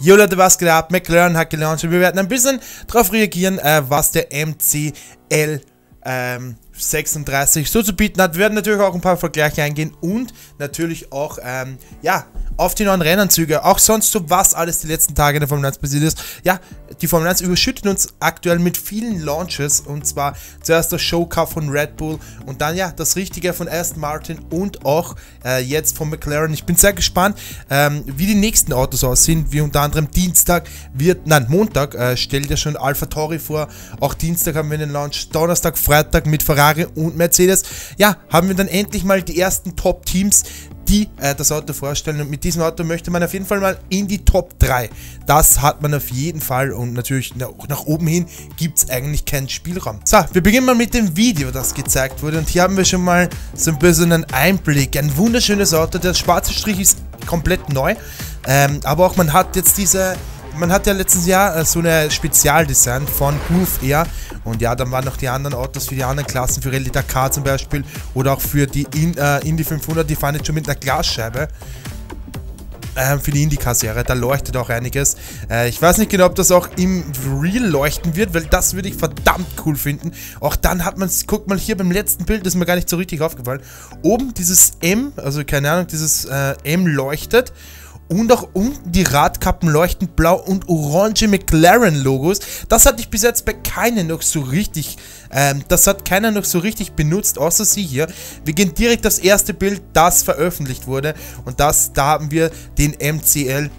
Jo Leute, was geht ab? McLaren hat gelauncht und wir werden ein bisschen darauf reagieren, was der MCL 36 so zu bieten hat. Wir werden natürlich auch ein paar Vergleiche eingehen und natürlich auch, ja, auf die neuen Rennanzüge, auch sonst so, was alles die letzten Tage in der Formel 1 passiert ist. Ja, die Formel 1 überschüttet uns aktuell mit vielen Launches, und zwar zuerst das Showcar von Red Bull und dann ja das Richtige von Aston Martin und auch jetzt von McLaren. Ich bin sehr gespannt, wie die nächsten Autos aussehen, wie unter anderem Dienstag wird, nein Montag stellt ja schon AlphaTauri vor, auch Dienstag haben wir den Launch, Donnerstag, Freitag mit Ferrari und Mercedes. Ja, haben wir dann endlich mal die ersten Top-Teams, die das Auto vorstellen, und mit diesem Auto möchte man auf jeden Fall mal in die Top 3. Das hat man auf jeden Fall, und natürlich nach oben hin gibt es eigentlich keinen Spielraum. So, wir beginnen mal mit dem Video, das gezeigt wurde, und hier haben wir schon mal so ein bisschen einen Einblick. Ein wunderschönes Auto, der schwarze Strich ist komplett neu, aber auch man hat jetzt diese... Man hat ja letztes Jahr so eine Spezialdesign von Groove Air, und ja, dann waren noch die anderen Autos für die anderen Klassen, für Rallye Dakar zum Beispiel oder auch für die Indy 500, die fahren jetzt schon mit einer Glasscheibe. Für die Indycar-Serie, da leuchtet auch einiges. Ich weiß nicht genau, ob das auch im Real leuchten wird, weil das würde ich verdammt cool finden. Auch dann hat man, guckt mal hier beim letzten Bild, das ist mir gar nicht so richtig aufgefallen, oben dieses M, also keine Ahnung, dieses M leuchtet. Und auch unten die Radkappen leuchten blau und orange McLaren-Logos. Das hatte ich bis jetzt bei keiner noch so richtig, das hat keiner noch so richtig benutzt, außer sie hier. Wir gehen direkt das erste Bild, das veröffentlicht wurde. Und das, da haben wir den MCL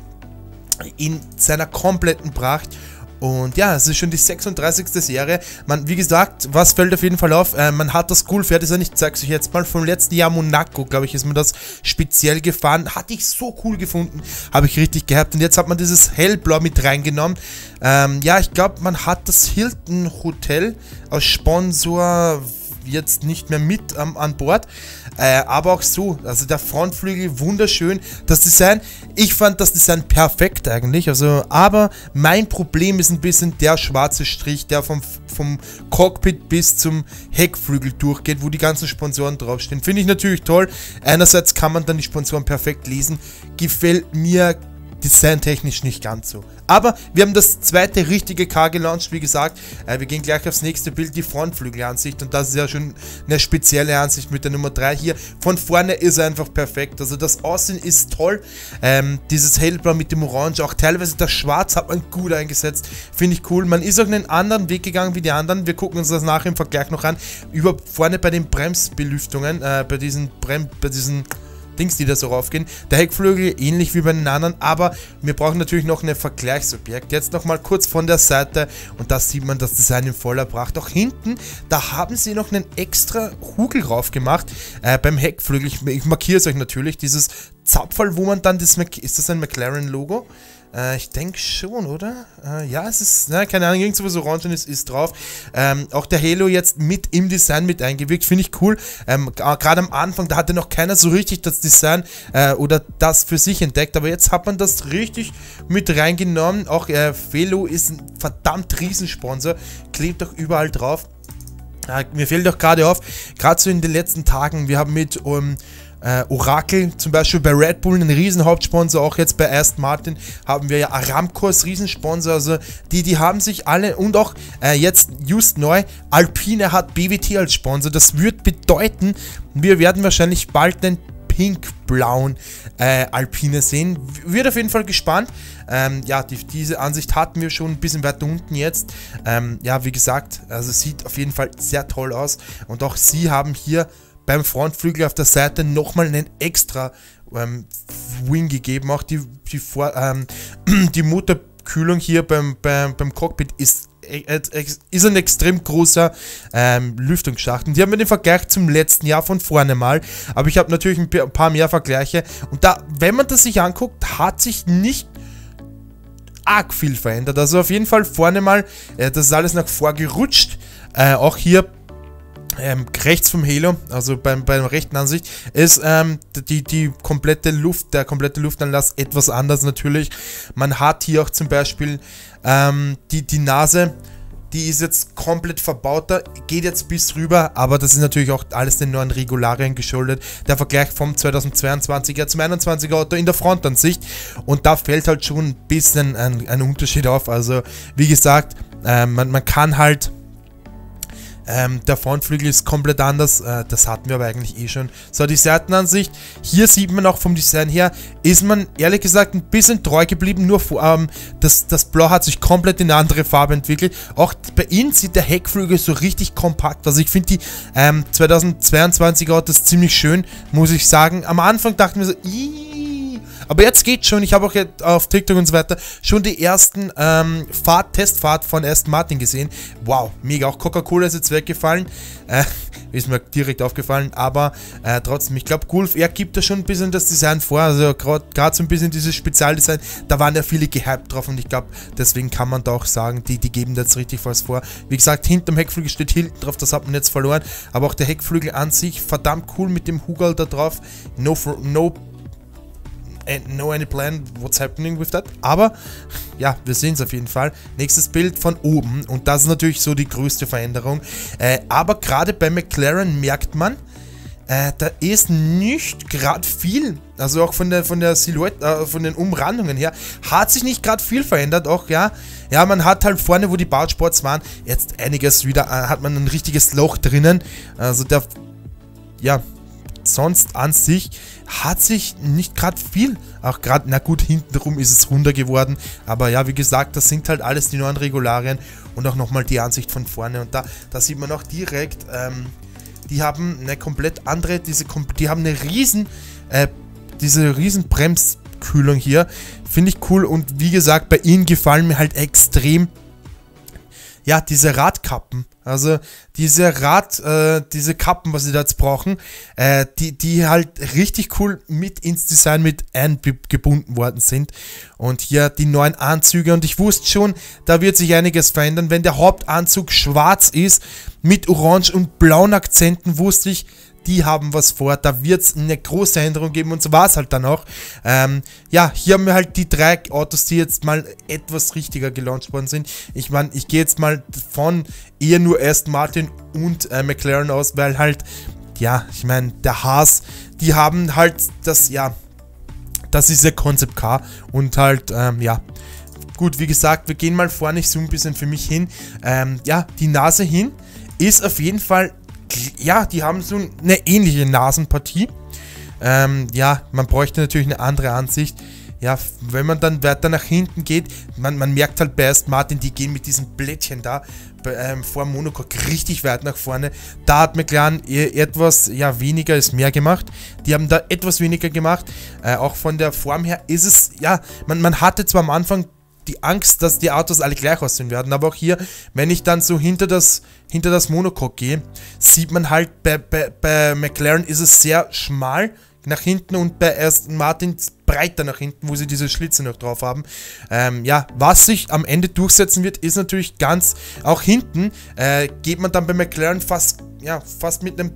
in seiner kompletten Pracht. Und ja, es ist schon die 36. Serie. Man, wie gesagt, was fällt auf jeden Fall auf? Man hat das Cool-Pferd, ist ja nicht, zeig's euch jetzt mal, vom letzten Jahr Monaco, glaube ich, ist mir das speziell gefahren. Hatte ich so cool gefunden, habe ich richtig gehabt. Und jetzt hat man dieses Hellblau mit reingenommen. Ja, ich glaube, man hat das Hilton Hotel als Sponsor jetzt nicht mehr mit an Bord, aber auch so, also der Frontflügel wunderschön, das Design, ich fand das Design perfekt eigentlich, also, aber mein Problem ist ein bisschen der schwarze Strich, der vom Cockpit bis zum Heckflügel durchgeht, wo die ganzen Sponsoren draufstehen, finde ich natürlich toll, einerseits kann man dann die Sponsoren perfekt lesen, gefällt mir designtechnisch nicht ganz so. Aber wir haben das zweite richtige Car gelauncht, wie gesagt, wir gehen gleich aufs nächste Bild, die Frontflügelansicht, und das ist ja schon eine spezielle Ansicht mit der Nummer 3 hier. Von vorne ist er einfach perfekt, also das Aussehen ist toll, dieses Hellblau mit dem Orange, auch teilweise das Schwarz hat man gut eingesetzt, finde ich cool. Man ist auch einen anderen Weg gegangen wie die anderen, wir gucken uns das nachher im Vergleich noch an, über vorne bei den Bremsbelüftungen, bei diesen Dings, die da so raufgehen. Der Heckflügel ähnlich wie bei den anderen, aber wir brauchen natürlich noch ein Vergleichsobjekt. Jetzt nochmal kurz von der Seite, und da sieht man das Design in voller Pracht. Auch hinten, da haben sie noch einen extra Hügel drauf gemacht, beim Heckflügel. Ich markiere es euch natürlich, dieses Zapferl, wo man dann das, ist das ein McLaren-Logo? Ich denke schon, oder? Ja, es ist, na, keine Ahnung, irgendwas Orange ist drauf. Auch der Halo jetzt mit im Design mit eingewirkt, finde ich cool. Gerade am Anfang, da hatte noch keiner so richtig das Design oder das für sich entdeckt, aber jetzt hat man das richtig mit reingenommen. Auch Velo ist ein verdammt Riesensponsor, klebt auch überall drauf. Mir fällt doch gerade auf, gerade so in den letzten Tagen, wir haben mit... Oracle zum Beispiel bei Red Bull einen riesen Hauptsponsor, auch jetzt bei Aston Martin haben wir ja Aramco als Riesensponsor, also die haben sich alle, und auch jetzt just neu, Alpine hat BWT als Sponsor, das wird bedeuten, wir werden wahrscheinlich bald einen pink-blauen Alpine sehen, wird auf jeden Fall gespannt. Ja, diese Ansicht hatten wir schon ein bisschen weiter unten jetzt, ja, wie gesagt, also sieht auf jeden Fall sehr toll aus, und auch sie haben hier beim Frontflügel auf der Seite nochmal einen extra Wing gegeben. Auch die Motorkühlung hier beim Cockpit ist ein extrem großer Lüftungsschacht. Und hier haben wir den Vergleich zum letzten Jahr von vorne mal. Aber ich habe natürlich ein paar mehr Vergleiche. Und da, wenn man das sich anguckt, hat sich nicht arg viel verändert. Also auf jeden Fall vorne mal, das ist alles nach vorgerutscht. Auch hier rechts vom Halo, also bei der rechten Ansicht, ist der komplette Luftanlass etwas anders natürlich. Man hat hier auch zum Beispiel die Nase Die ist jetzt komplett verbaut, da geht jetzt bis rüber, aber das ist natürlich auch alles den neuen Regularien geschuldet. Der Vergleich vom 2022er zum 2021er Auto in der Frontansicht, und da fällt halt schon ein bisschen ein Unterschied auf. Also wie gesagt, man kann halt, der Frontflügel ist komplett anders, das hatten wir aber eigentlich eh schon. So, die Seitenansicht, hier sieht man auch vom Design her, ist man ehrlich gesagt ein bisschen treu geblieben, nur das Blau hat sich komplett in eine andere Farbe entwickelt. Auch bei ihnen sieht der Heckflügel so richtig kompakt aus. Also ich finde die 2022er Autos ziemlich schön, muss ich sagen. Am Anfang dachten wir so, aber jetzt geht's schon. Ich habe auch jetzt auf TikTok und so weiter schon die ersten Testfahrt von Aston Martin gesehen. Wow, mega. Auch Coca-Cola ist jetzt weggefallen. Ist mir direkt aufgefallen, aber trotzdem, ich glaube, Golf R gibt da schon ein bisschen das Design vor, also gerade so ein bisschen dieses Spezialdesign, da waren ja viele gehypt drauf, und ich glaube, deswegen kann man da auch sagen, die geben da jetzt richtig was vor. Wie gesagt, hinterm Heckflügel steht hinten drauf, das hat man jetzt verloren, aber auch der Heckflügel an sich, verdammt cool mit dem Hugel da draf, no any plan what's happening with that, aber ja, wir sehen es auf jeden Fall. Nächstes Bild von oben, und das ist natürlich so die größte Veränderung, aber gerade bei McLaren merkt man, da ist nicht gerade viel, also auch von der Silhouette, von den Umrandungen her, hat sich nicht gerade viel verändert, auch ja, man hat halt vorne, wo die Bartsports waren, jetzt einiges wieder, hat man ein richtiges Loch drinnen, also der, ja, sonst an sich hat sich nicht gerade viel, auch gerade, na gut, hintenrum ist es runder geworden, aber ja, wie gesagt, das sind halt alles die neuen Regularien, und auch nochmal die Ansicht von vorne, und da sieht man auch direkt, die haben eine komplett andere, die haben eine riesen, diese riesen Bremskühlung hier, finde ich cool, und wie gesagt, bei ihnen gefallen mir halt extrem, ja, diese Radkappen, also diese Kappen, was sie da jetzt brauchen, die halt richtig cool mit ins Design mit eingebunden worden sind. Und hier die neuen Anzüge, und ich wusste schon, da wird sich einiges verändern. Wenn der Hauptanzug schwarz ist, mit orange und blauen Akzenten, wusste ich, die haben was vor, da wird es eine große Änderung geben, und so war es halt dann auch. Ja, hier haben wir halt die drei Autos, die jetzt mal etwas richtiger gelauncht worden sind. Ich meine, ich gehe jetzt mal von eher nur Aston Martin und McLaren aus, weil halt, ja, ich meine, der Haas, die haben halt das, ja, das ist ihr Concept Car, und halt, ja, gut, wie gesagt, wir gehen mal vorne, ich zoome ein bisschen für mich hin. Ja, die Nase hin ist auf jeden Fall, ja, die haben so eine ähnliche Nasenpartie. Ja, man bräuchte natürlich eine andere Ansicht. Ja, wenn man dann weiter nach hinten geht, man merkt halt bei Aston Martin, die gehen mit diesem Blättchen da vor Monocoque richtig weit nach vorne. Da hat McLaren etwas, ja, weniger ist mehr gemacht. Die haben da etwas weniger gemacht. Auch von der Form her ist es, ja, man hatte zwar am Anfang die Angst, dass die Autos alle gleich aussehen werden, aber auch hier, wenn ich dann so hinter das Monocoque gehe, sieht man halt, bei McLaren ist es sehr schmal nach hinten und bei Aston Martin breiter nach hinten, wo sie diese Schlitze noch drauf haben. Ja, was sich am Ende durchsetzen wird, ist natürlich ganz, auch hinten geht man dann bei McLaren fast mit einem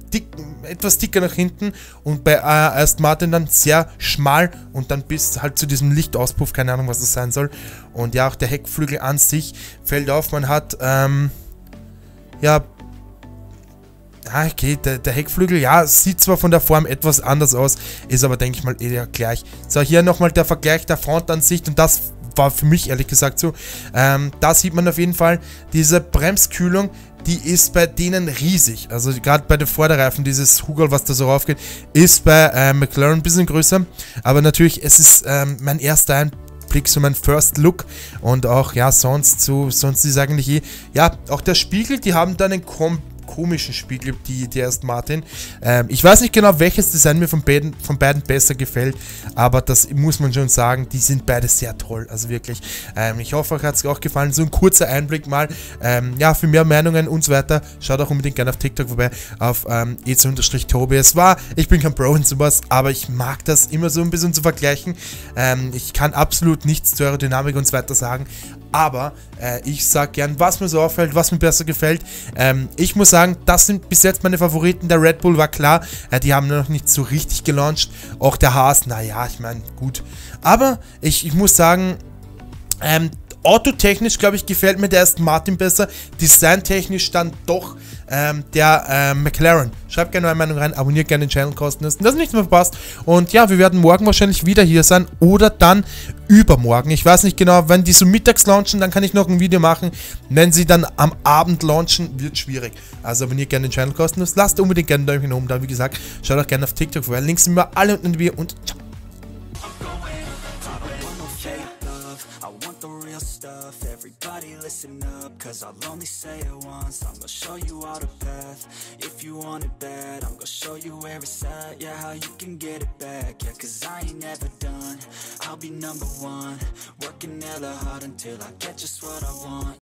etwas dicker nach hinten, und bei Aston Martin dann sehr schmal und dann bis halt zu diesem Lichtauspuff, keine Ahnung, was das sein soll. Und ja, auch der Heckflügel an sich fällt auf, man hat, ja, okay, der Heckflügel, ja, sieht zwar von der Form etwas anders aus, ist aber, denke ich mal, eher gleich. So, hier nochmal der Vergleich der Frontansicht, und das war für mich ehrlich gesagt so. Da sieht man auf jeden Fall diese Bremskühlung, die ist bei denen riesig. Also gerade bei den Vorderreifen, dieses Hugel, was da so raufgeht, ist bei McLaren ein bisschen größer. Aber natürlich, es ist mein erster Einblick, so mein First Look. Und auch, ja, sonst ist eigentlich ja, auch der Spiegel, die haben da einen komischen Spiegel, die Aston Martin. Ich weiß nicht genau, welches Design mir von beiden besser gefällt, aber das muss man schon sagen, die sind beide sehr toll, also wirklich. Ich hoffe, euch hat es auch gefallen, so ein kurzer Einblick mal. Ja, für mehr Meinungen und so weiter, schaut auch unbedingt gerne auf TikTok vorbei, auf ez_tobi. Ich bin kein Bro und sowas, aber ich mag das immer so ein bisschen zu vergleichen. Ich kann absolut nichts zur Aerodynamik und so weiter sagen, aber ich sag gern, was mir so auffällt, was mir besser gefällt. Ich muss sagen, das sind bis jetzt meine Favoriten. Der Red Bull war klar, die haben noch nicht so richtig gelauncht. Auch der Haas, naja, ich meine, gut. Aber ich muss sagen, Autotechnisch, glaube ich, gefällt mir der Aston Martin besser. Designtechnisch dann doch der McLaren. Schreibt gerne eure Meinung rein, abonniert gerne den Channel kostenlos, dass ihr nichts mehr verpasst. Und ja, wir werden morgen wahrscheinlich wieder hier sein oder dann übermorgen. Ich weiß nicht genau, wenn die so mittags launchen, dann kann ich noch ein Video machen. Wenn sie dann am Abend launchen, wird schwierig. Also abonniert gerne den Channel kostenlos, lasst unbedingt gerne ein Däumchen oben da. Wie gesagt, schaut auch gerne auf TikTok vorbei. Links sind wir alle unten in dem Video und ciao. Stuff, everybody listen up, cause I'll only say it once. I'm gonna show you all the path. If you want it bad, I'm gonna show you where it's at. Yeah, how you can get it back. Yeah, cause I ain't never done. I'll be number one, working hella hard until I get just what I want.